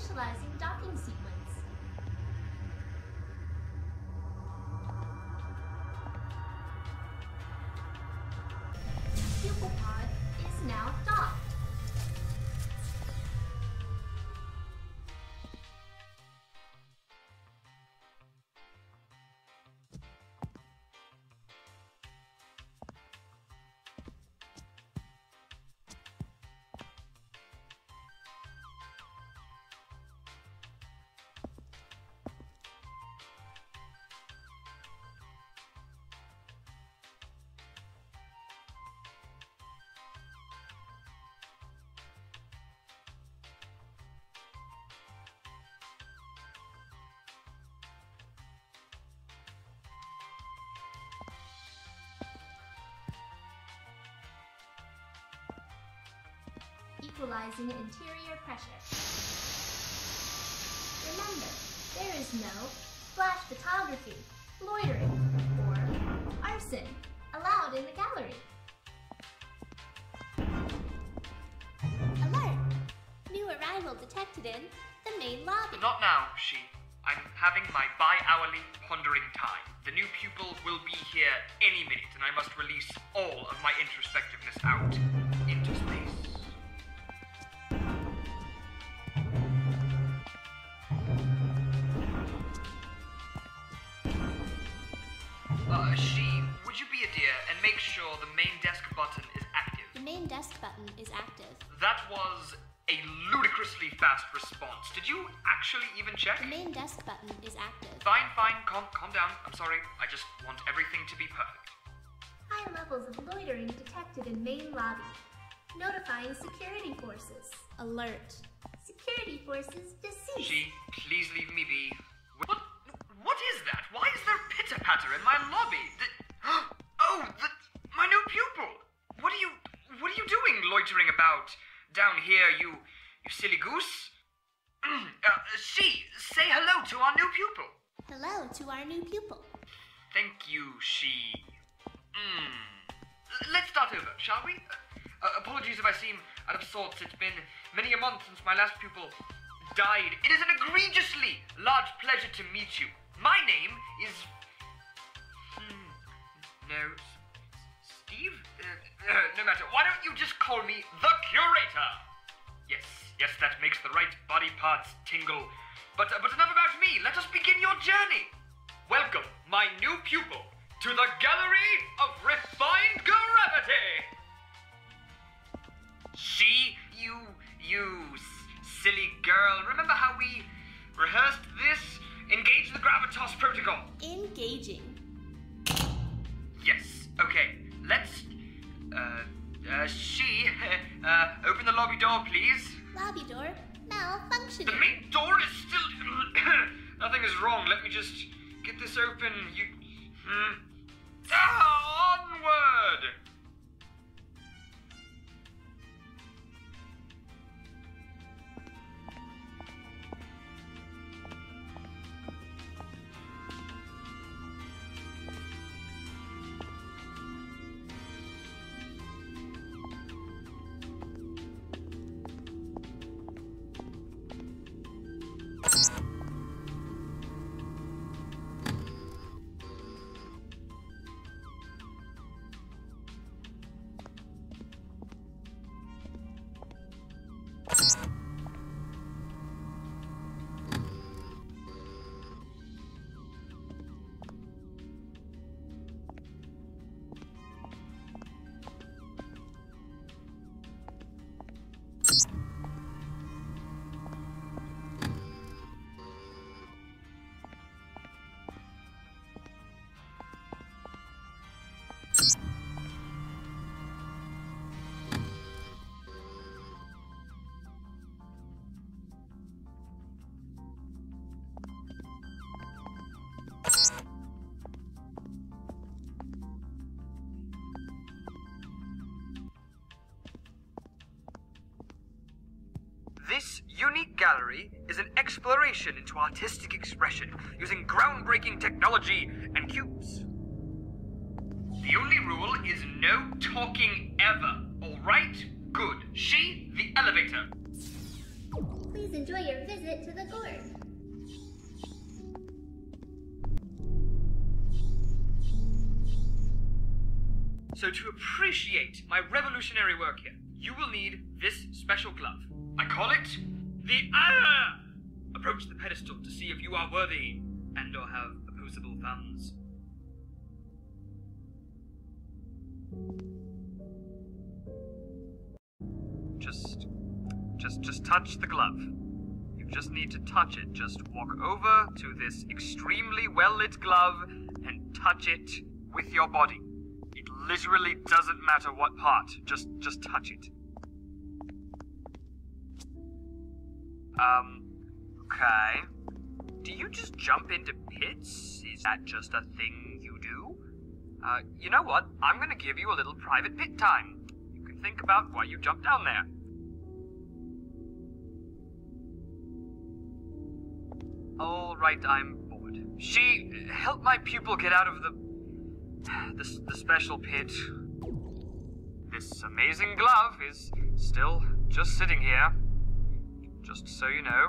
initializing docking sequence. The pupil pod is now docked. Equalizing interior pressure. Remember, there is no flash photography, loitering, or arson allowed in the gallery. Alert! New arrival detected in the main lobby. Not now, she. I'm having my bi-hourly pondering time. The new pupil will be here any minute, and I must release all of my introspectiveness out into space. She, would you be a dear and make sure the main desk button is active? The main desk button is active. That was a ludicrously fast response. Did you actually even check? The main desk button is active. Fine, fine, calm down. I'm sorry. I just want everything to be perfect. High levels of loitering detected in main lobby. Notifying security forces. Alert. Security forces deceased. She, please leave me be. What is that? Why is there pitter-patter in my lobby? My new pupil! What are you doing loitering about down here, you silly goose? She, say hello to our new pupil. Hello to our new pupil. Thank you, she. Let's start over, shall we? Apologies if I seem out of sorts. It's been many a month since my last pupil died. It is an egregiously large pleasure to meet you. My name is... Steve? No matter. Why don't you just call me the Curator? Yes, that makes the right body parts tingle. But enough about me. Let us begin your journey. Welcome, my new pupil, to the Gallery of Refined Gravity. She, you silly girl. Remember how we rehearsed this? Engage the Gravitas Protocol. Engaging. Yes. Okay. Let's... she... open the lobby door, please. Lobby door malfunctioning. The main door is still... Nothing is wrong. Let me just get this open. You... Onward! This unique gallery is an exploration into artistic expression using groundbreaking technology and cubes. The only rule is no talking ever. All right? Good. She, the elevator. Please Please enjoy your visit to the GORG. So to appreciate my revolutionary work here, you will need this special glove. I call it the Hour! Approach the pedestal to see if you are worthy and or have opposable thumbs. Just touch the glove. You just need to touch it. Just walk over to this extremely well-lit glove and touch it with your body. It literally doesn't matter what part. Just touch it. Okay. Do you just jump into pits? Is that just a thing you do? You know what? I'm gonna give you a little private pit time. You can think about why you jumped down there. Alright, I'm bored. She, help my pupil get out of the special pit. This amazing glove is still just sitting here. Just so you know.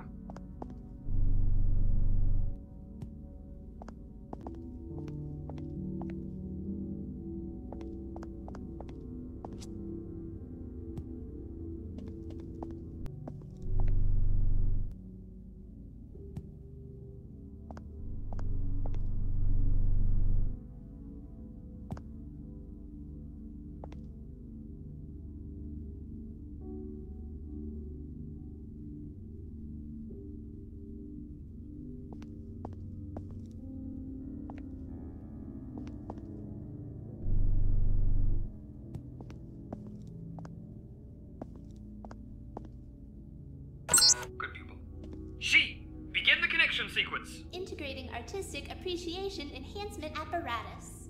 Sequence. Integrating Artistic Appreciation Enhancement Apparatus.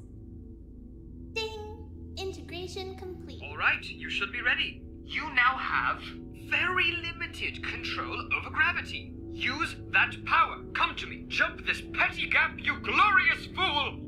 Ding! Integration complete. Alright, you should be ready. You now have very limited control over gravity. Use that power. Come to me. Jump this petty gap, you glorious fool!